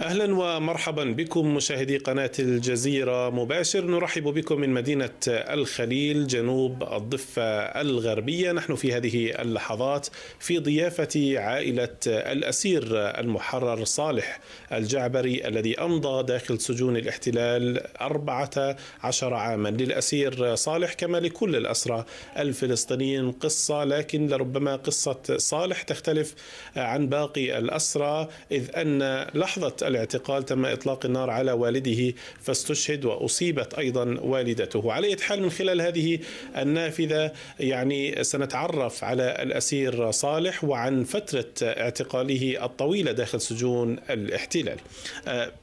أهلا ومرحبا بكم مشاهدي قناة الجزيرة مباشر. نرحب بكم من مدينة الخليل جنوب الضفة الغربية. نحن في هذه اللحظات في ضيافة عائلة الأسير المحرر صالح الجعبري الذي أمضى داخل سجون الاحتلال 14 عاما. للأسير صالح كما لكل الأسرى الفلسطينيين قصة، لكن لربما قصة صالح تختلف عن باقي الأسرى، إذ أن لحظة الاعتقال تم إطلاق النار على والده فاستشهد وأصيبت أيضا والدته. على أي حال من خلال هذه النافذة يعني سنتعرف على الأسير صالح وعن فترة اعتقاله الطويلة داخل سجون الاحتلال.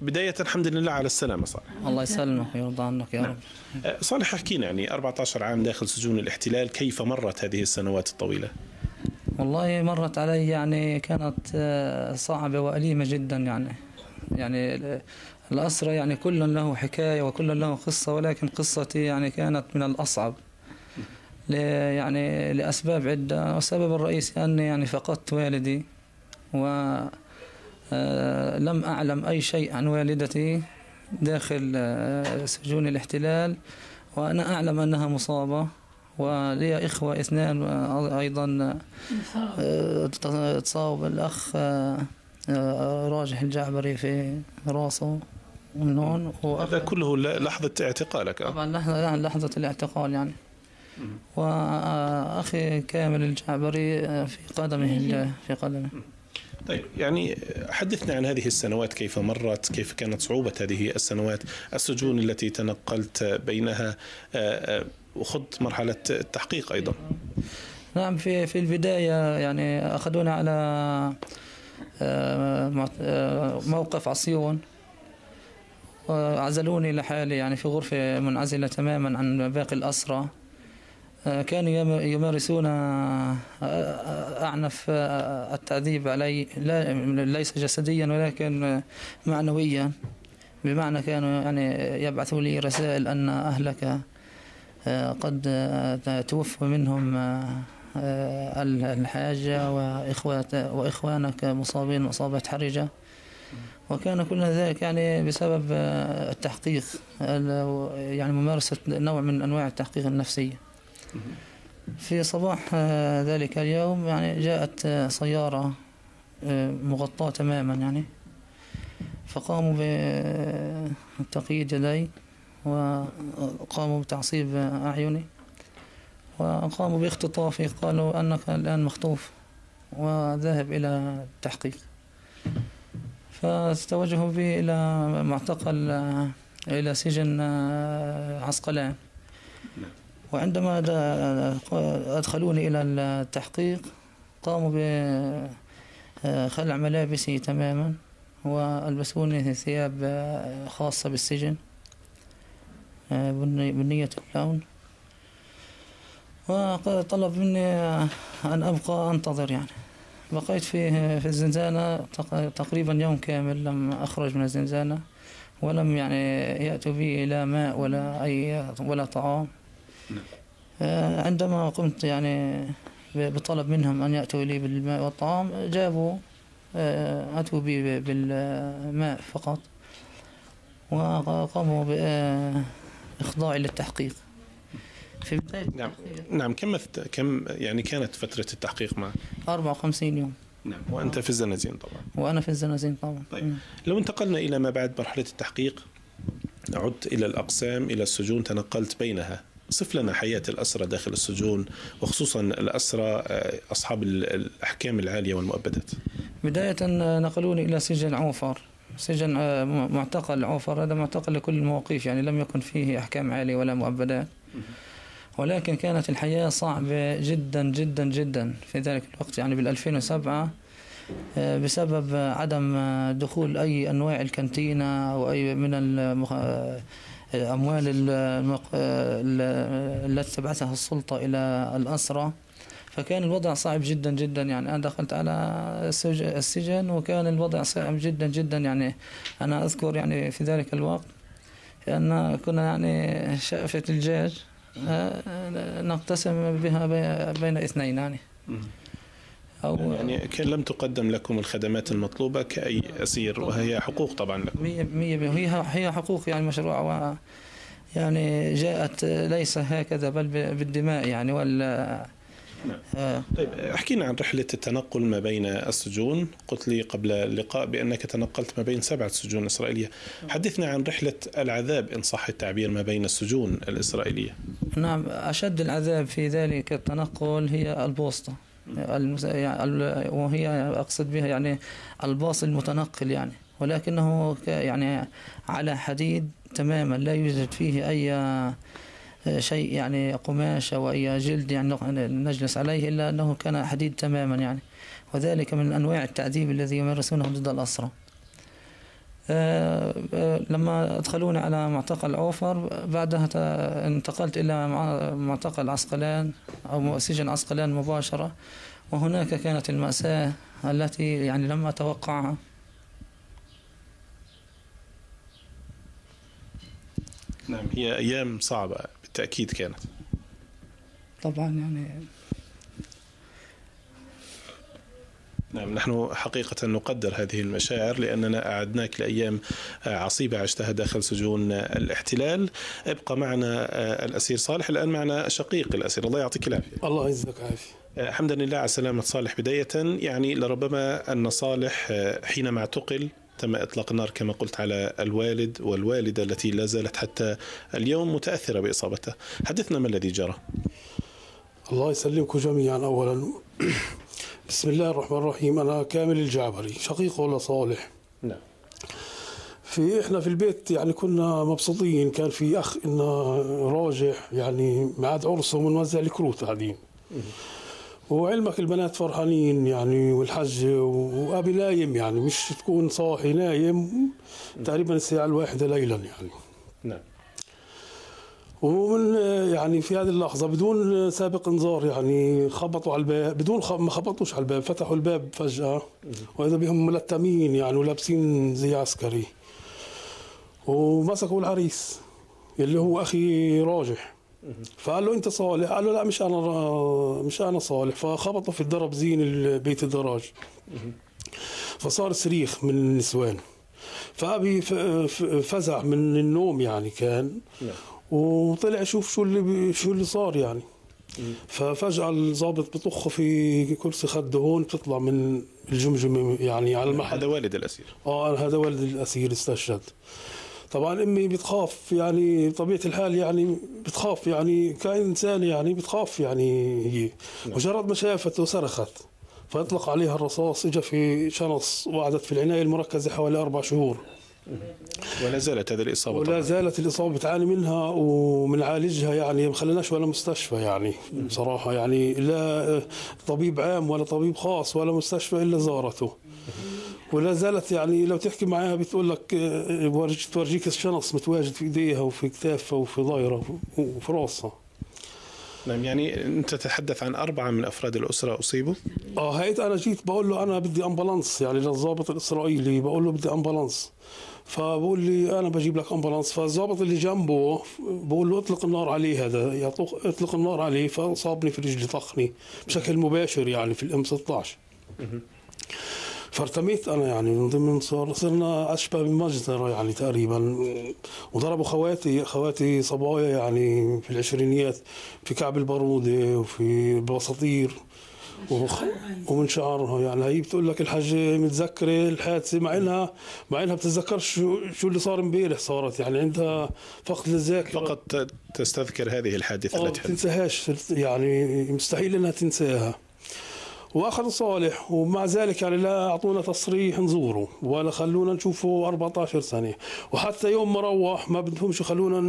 بداية الحمد لله على السلامة صالح. الله يسلمك ويرضى عنك يا رب. صالح حكينا يعني 14 عام داخل سجون الاحتلال، كيف مرت هذه السنوات الطويلة؟ والله مرت علي يعني كانت صعبة وأليمة جدا، يعني الأسرى يعني كل له حكاية وكل له قصة، ولكن قصتي يعني كانت من الأصعب يعني لأسباب عدة. والسبب الرئيسي أني يعني فقدت والدي ولم أعلم أي شيء عن والدتي داخل سجون الاحتلال، وأنا أعلم أنها مصابة ولي إخوة اثنان أيضا تصاب الأخ راجح الجعبري في راسه من هون. هذا كله لحظة اعتقالك؟ طبعا لحظة الاعتقال يعني. وأخي كامل الجعبري في قدمه. طيب يعني حدثنا عن هذه السنوات، كيف مرت؟ كيف كانت صعوبة هذه السنوات؟ السجون التي تنقلت بينها وخضت مرحلة التحقيق أيضا. نعم، في البداية يعني أخذونا على موقف عصيون وعزلوني لحالي يعني في غرفة منعزلة تماما عن باقي الأسرى. كانوا يمارسون أعنف التعذيب علي، ليس جسديا ولكن معنويا، بمعنى كانوا يعني يبعثوا لي رسائل أن أهلك قد توفى منهم الحاجة وإخوانك مصابين مصابة حرجة. وكان كل ذلك يعني بسبب التحقيق، يعني ممارسة نوع من أنواع التحقيق النفسية. في صباح ذلك اليوم يعني جاءت سيارة مغطاة تماما يعني، فقاموا بتقييد يدي وقاموا بتعصيب أعيني وقاموا باختطافي، قالوا أنك الآن مخطوف وذاهب إلى التحقيق. فاستوجهوا بي إلى معتقل، إلى سجن عسقلان، وعندما أدخلوني إلى التحقيق قاموا بخلع ملابسي تماما وألبسوني ثياب خاصة بالسجن بنية اللون، وطلب مني أن أبقى أنتظر يعني. بقيت في الزنزانة تقريبا يوم كامل، لم أخرج من الزنزانة، ولم يعني يأتوا بي لا ماء ولا طعام. عندما قمت يعني بطلب منهم أن يأتوا لي بالماء والطعام، أتوا بي بالماء فقط، وقاموا بإخضاعي للتحقيق. في بداية نعم، كم يعني كانت فترة التحقيق معك؟ 54 يوم. نعم، وأنت في الزنازين طبعا. وأنا في الزنازين طبعا. طيب لو انتقلنا إلى ما بعد مرحلة التحقيق، عدت إلى الأقسام، إلى السجون، تنقلت بينها، صف لنا حياة الأسرى داخل السجون وخصوصا الأسرى أصحاب الأحكام العالية والمؤبدات. بداية نقلوني إلى سجن عوفر، سجن معتقل عوفر، هذا معتقل لكل المواقيف يعني، لم يكن فيه أحكام عالية ولا مؤبدات، ولكن كانت الحياة صعبة جدا جدا جدا في ذلك الوقت يعني بال2007، بسبب عدم دخول أي أنواع الكانتينة أو أي من الأموال التي تبعثها السلطة إلى الأسرى. فكان الوضع صعب جدا جدا يعني. أنا دخلت على السجن وكان الوضع صعب جدا جدا يعني. أنا أذكر يعني في ذلك الوقت أن كنا يعني شقفة الدجاج نقتسم بها بين اثنين يعني. أو يعني كان لم تقدم لكم الخدمات المطلوبة كأي أسير، وهي حقوق طبعا لكم. 100% هي حقوق، يعني مشروع يعني جاءت ليس هكذا بل بالدماء يعني ولا. طيب احكينا عن رحلة التنقل ما بين السجون. قلت لي قبل اللقاء بأنك تنقلت ما بين 7 سجون إسرائيلية. حدثنا عن رحلة العذاب إن صح التعبير ما بين السجون الإسرائيلية. نعم، أشد العذاب في ذلك التنقل هي البوسطة، وهي أقصد بها يعني الباص المتنقل يعني، ولكنه يعني على حديد تماما، لا يوجد فيه أي شيء يعني قماش أو أي جلد يعني نجلس عليه، إلا أنه كان حديد تماما يعني، وذلك من أنواع التعذيب الذي يمارسونه ضد الأسرى. لما أدخلوني على معتقل عوفر، بعدها انتقلت إلى معتقل عسقلان أو سجن عسقلان مباشرة، وهناك كانت المأساة التي يعني لم أتوقعها. نعم، هي أيام صعبة بالتأكيد كانت طبعا يعني. نعم، نحن حقيقة نقدر هذه المشاعر لأننا أعدناك لأيام عصيبة عشتها داخل سجون الاحتلال. ابقى معنا الأسير صالح. الآن معنا شقيق الأسير، الله يعطيك العافية. الله يجزاك عافية. حمدا لله على سلامة صالح. بداية يعني لربما أن صالح حينما اعتقل تم إطلاق النار كما قلت على الوالد والوالدة التي لا زالت حتى اليوم متأثرة بإصابته. حدثنا ما الذي جرى. الله يسلمكم جميعا. أولا بسم الله الرحمن الرحيم. أنا كامل الجعبري، شقيق ولا صالح. نعم. إحنا في البيت يعني كنا مبسوطين، كان في أخ إنه راجح يعني معاد عرسه ومنوزع الكروت قاعدين. وعلمك البنات فرحانين يعني، والحج وأبي نايم يعني، مش تكون صاحي نايم تقريبا الساعة 1 ليلا يعني. نعم. ومن يعني في هذه اللحظة بدون سابق انذار يعني خبطوا على الباب، بدون ما خبطوش على الباب، فتحوا الباب فجأة وإذا بهم ملتمين يعني ولابسين زي عسكري، ومسكوا العريس اللي هو أخي راجح. فقال له أنت صالح؟ قال له لا مش أنا صالح. فخبطوا في الدرب زين بيت الدراج، فصار صريخ من النسوان، فأبي فزع من النوم يعني كان، وطلع شوف شو اللي صار يعني. ففجأة الضابط بطخه في كرسي خده، هون بتطلع من الجمجمة يعني على المحل. هذا والد الأسير. هذا والد الأسير استشهد. طبعا أمي بتخاف يعني بطبيعة الحال يعني، بتخاف يعني كإنسان يعني بتخاف يعني هي. مجرد ما شافته صرخت، فأطلق عليها الرصاص، إجا في شنص وقعدت في العناية المركزة حوالي 4 شهور. ولا زالت هذه الإصابة ولا زالت الإصابة بتعاني منها ومنعالجها يعني، ما خليناش ولا مستشفى يعني بصراحة يعني، لا طبيب عام ولا طبيب خاص ولا مستشفى إلا زارته. ولا زالت يعني لو تحكي معها بتقول لك تورجيك الشنص متواجد في ايديها وفي كتافها وفي ظهرها وفي راسها. نعم، يعني انت تتحدث عن 4 من افراد الاسره اصيبوا؟ هيك انا جيت بقول له انا بدي امبلانس يعني للضابط الاسرائيلي، بقول له بدي امبلانس، فبقول لي انا بجيب لك امبلانس. فالضابط اللي جنبه بقول له اطلق النار عليه، هذا اطلق النار عليه، فصابني في رجلي، طخني بشكل مباشر يعني في الM16. فارتميت انا يعني من ضمن صرنا اشبه بمجزره يعني تقريبا، وضربوا خواتي صبايا يعني في العشرينيات في كعب الباروده وفي بساطير ومن شعرها يعني. هي بتقول لك الحاجه متذكره الحادثه، مع انها بتتذكرش شو اللي صار امبارح، صارت يعني عندها فقد للذاكره، فقط تستذكر هذه الحادثه التي ما تنساهاش يعني، مستحيل انها تنساها. واخذ صالح، ومع ذلك يعني لا اعطونا تصريح نزوره ولا خلونا نشوفه 14 سنه، وحتى يوم ما روح ما بدهمش يخلونا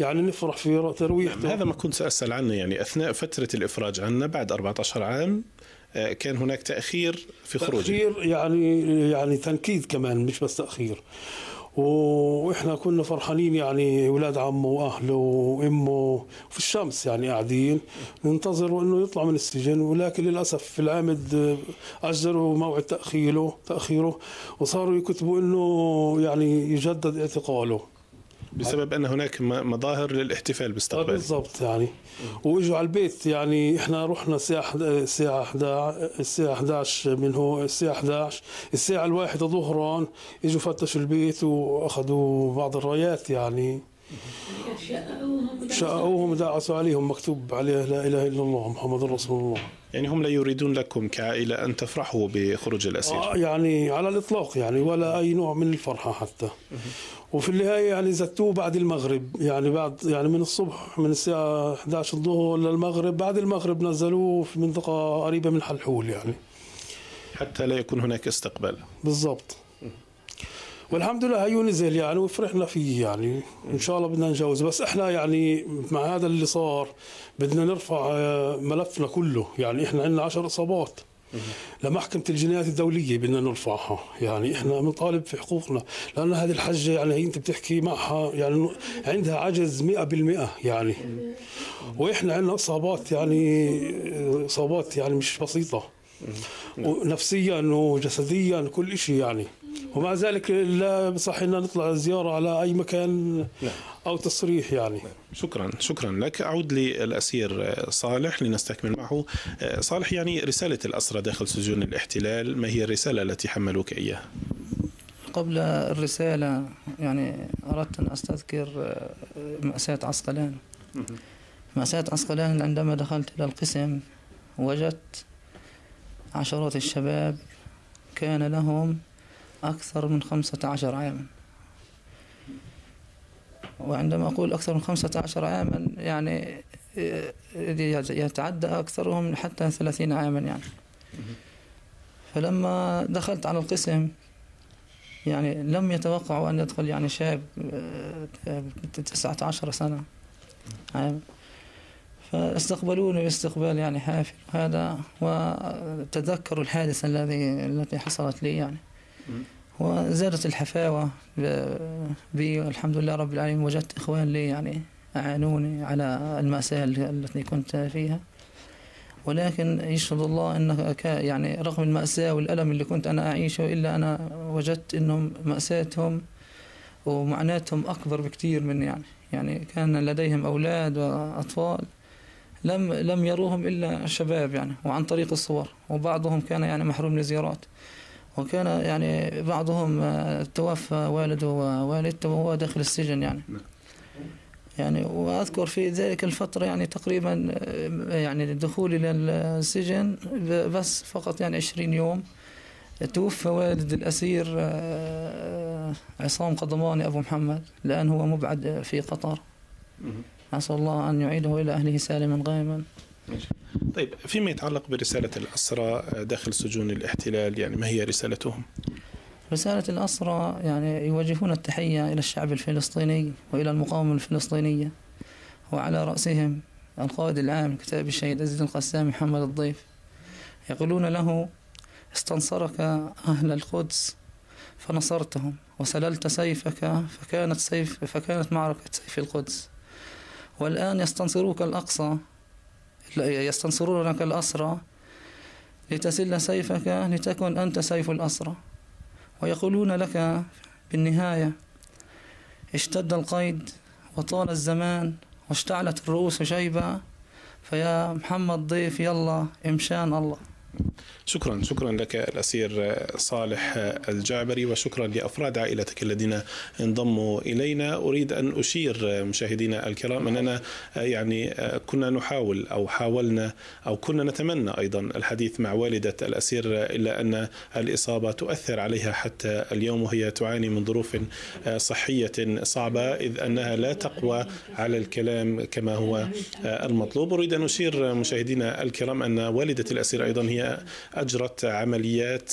يعني نفرح في ترويحته. يعني هذا ما كنت سأسأل عنه، يعني اثناء فتره الافراج عنه بعد 14 عام كان هناك تاخير في خروجه. تاخير يعني تنكيد كمان، مش بس تاخير. واحنا كنا فرحانين يعني اولاد عمه واهله وامه في الشمس يعني قاعدين ننتظر انه يطلع من السجن، ولكن للاسف العامد اجلوا موعد تاخيره وصاروا يكتبوا انه يعني يجدد اعتقاله. بسبب ان هناك مظاهر للاحتفال باستقبالي. بالضبط يعني، واجوا على البيت يعني. احنا رحنا الساعه 11 من هون، الساعه 1 ظهرا اجوا فتشوا البيت واخذوا بعض الرايات يعني، شقوهم ودعسوا عليهم مكتوب عليه لا اله الا الله محمد رسول الله. يعني هم لا يريدون لكم كعائله ان تفرحوا بخروج الاسير. يعني على الاطلاق يعني، ولا اي نوع من الفرحه حتى. وفي النهايه يعني زتوه بعد المغرب يعني، بعد يعني من الصبح من الساعه 11 الظهر للمغرب، بعد المغرب نزلوه في منطقه قريبه من حلحول يعني، حتى لا يكون هناك استقبال. بالضبط. والحمد لله هيو نزل يعني وفرحنا فيه يعني، ان شاء الله بدنا نجوز. بس احنا يعني مع هذا اللي صار بدنا نرفع ملفنا كله يعني. احنا عندنا 10 اصابات لمحكمه الجنايات الدوليه بدنا نرفعها يعني. احنا بنطالب في حقوقنا، لان هذه الحجه يعني هي انت بتحكي معها يعني عندها عجز 100% يعني، واحنا عندنا اصابات يعني، اصابات يعني مش بسيطه، ونفسيا وجسديا كل شيء يعني. ومع ذلك لا بصح لنا نطلع زياره على اي مكان او تصريح يعني. شكرا، شكرا لك. اعود للاسير صالح لنستكمل معه. صالح، يعني رساله الاسرى داخل سجون الاحتلال، ما هي الرساله التي حملوك اياها؟ قبل الرساله يعني اردت ان استذكر ماساه عسقلان. ماساه عسقلان عندما دخلت الى القسم وجدت عشرات الشباب كان لهم أكثر من 15 عاما، وعندما أقول أكثر من 15 عاما يعني يتعدى أكثرهم حتى 30 عاما يعني. فلما دخلت على القسم يعني لم يتوقعوا أن يدخل يعني شاب 19 سنة عام، فاستقبلوني باستقبال يعني حافل هذا. وتذكروا الحادثة التي حصلت لي يعني، وزادت الحفاوة بي الحمد لله رب العالمين. وجدت إخوان لي يعني أعانوني على المأساة التي كنت فيها، ولكن يشهد الله أن يعني رغم المأساة والألم اللي كنت أنا أعيشه، إلا أنا وجدت أنهم مأساتهم ومعاناتهم أكبر بكتير من يعني كان لديهم أولاد وأطفال لم يروهم إلا شباب يعني، وعن طريق الصور. وبعضهم كان يعني محروم لزيارات، وكان يعني بعضهم توفى والده ووالدته وهو داخل السجن يعني. يعني وأذكر في ذلك الفترة يعني تقريبا يعني دخولي للسجن بس فقط يعني 20 يوم توفى والد الأسير عصام قضماني أبو محمد، لأن هو مبعد في قطر. أسأل الله أن يعيده إلى أهله سالما غانما. طيب، فيما يتعلق برسالة الأسرى داخل سجون الاحتلال، يعني ما هي رسالتهم؟ رسالة الأسرى يعني يوجهون التحية إلى الشعب الفلسطيني وإلى المقاومة الفلسطينية، وعلى رأسهم القائد العام كتاب الشهيد عزيز القسام محمد الضيف. يقولون له: استنصرك أهل القدس فنصرتهم، وسللت سيفك فكانت معركة سيف القدس، والآن يستنصروك الأقصى، يستنصرونك الأسرى لتسل سيفك لتكن أنت سيف الأسرى. ويقولون لك بالنهاية: اشتد القيد وطال الزمان واشتعلت الرؤوس شيبة، فيا محمد ضيف يلا إمشان الله. شكرا، شكرا لك الأسير صالح الجعبري، وشكرا لأفراد عائلتك الذين انضموا إلينا. أريد أن أشير مشاهدينا الكرام أننا يعني كنا نحاول أو حاولنا أو كنا نتمنى أيضا الحديث مع والدة الأسير، إلا أن الإصابة تؤثر عليها حتى اليوم، وهي تعاني من ظروف صحية صعبة، إذ أنها لا تقوى على الكلام كما هو المطلوب. أريد أن أشير مشاهدينا الكرام أن والدة الأسير أيضا هي أجرت عمليات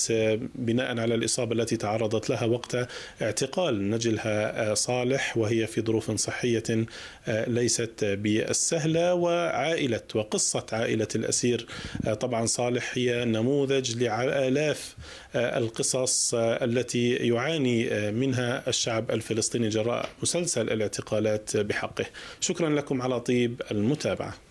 بناء على الإصابة التي تعرضت لها وقت اعتقال نجلها صالح، وهي في ظروف صحية ليست بالسهلة. وعائلة وقصة عائلة الأسير طبعا صالح هي نموذج لآلاف القصص التي يعاني منها الشعب الفلسطيني جراء مسلسل الاعتقالات بحقه. شكرا لكم على طيب المتابعة.